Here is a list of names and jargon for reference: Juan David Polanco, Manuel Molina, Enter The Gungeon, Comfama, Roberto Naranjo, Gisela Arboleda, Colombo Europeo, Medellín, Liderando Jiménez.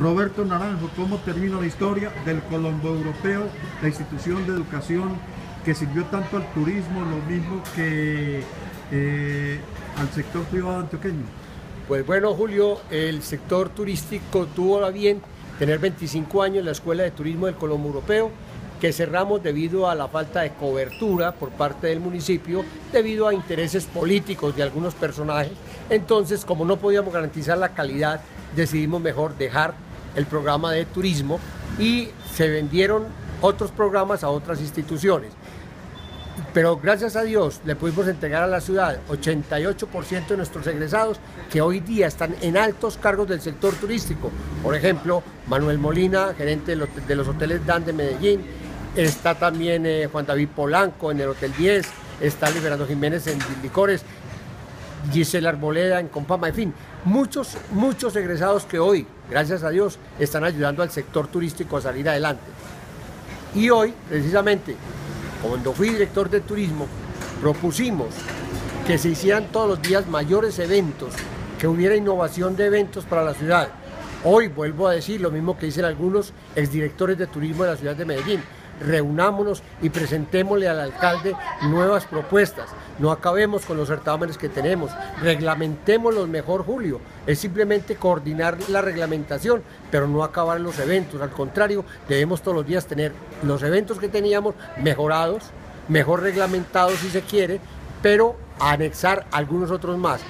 Roberto Naranjo, ¿cómo termina la historia del Colombo Europeo, la institución de educación que sirvió tanto al turismo, lo mismo que al sector privado antioqueño? Pues bueno, Julio, el sector turístico tuvo a bien tener 25 años la Escuela de Turismo del Colombo Europeo, que cerramos debido a la falta de cobertura por parte del municipio, debido a intereses políticos de algunos personajes. Entonces, como no podíamos garantizar la calidad, decidimos mejor dejar el programa de turismo y se vendieron otros programas a otras instituciones. Pero gracias a Dios le pudimos entregar a la ciudad 88% de nuestros egresados que hoy día están en altos cargos del sector turístico. Por ejemplo, Manuel Molina, gerente de los hoteles Dan de Medellín, está también Juan David Polanco en el Hotel 10, está Liderando Jiménez en Licores, Gisela Arboleda en Comfama, en fin, muchos egresados que hoy, gracias a Dios, están ayudando al sector turístico a salir adelante. Y hoy, precisamente, cuando fui director de turismo, propusimos que se hicieran todos los días mayores eventos, que hubiera innovación de eventos para la ciudad. Hoy vuelvo a decir lo mismo que dicen algunos exdirectores de turismo de la ciudad de Medellín: reunámonos y presentémosle al alcalde nuevas propuestas, no acabemos con los certámenes que tenemos, reglamentémoslos mejor, Julio. Es simplemente coordinar la reglamentación, pero no acabar los eventos. Al contrario, debemos todos los días tener los eventos que teníamos mejorados, mejor reglamentados si se quiere, pero anexar algunos otros más.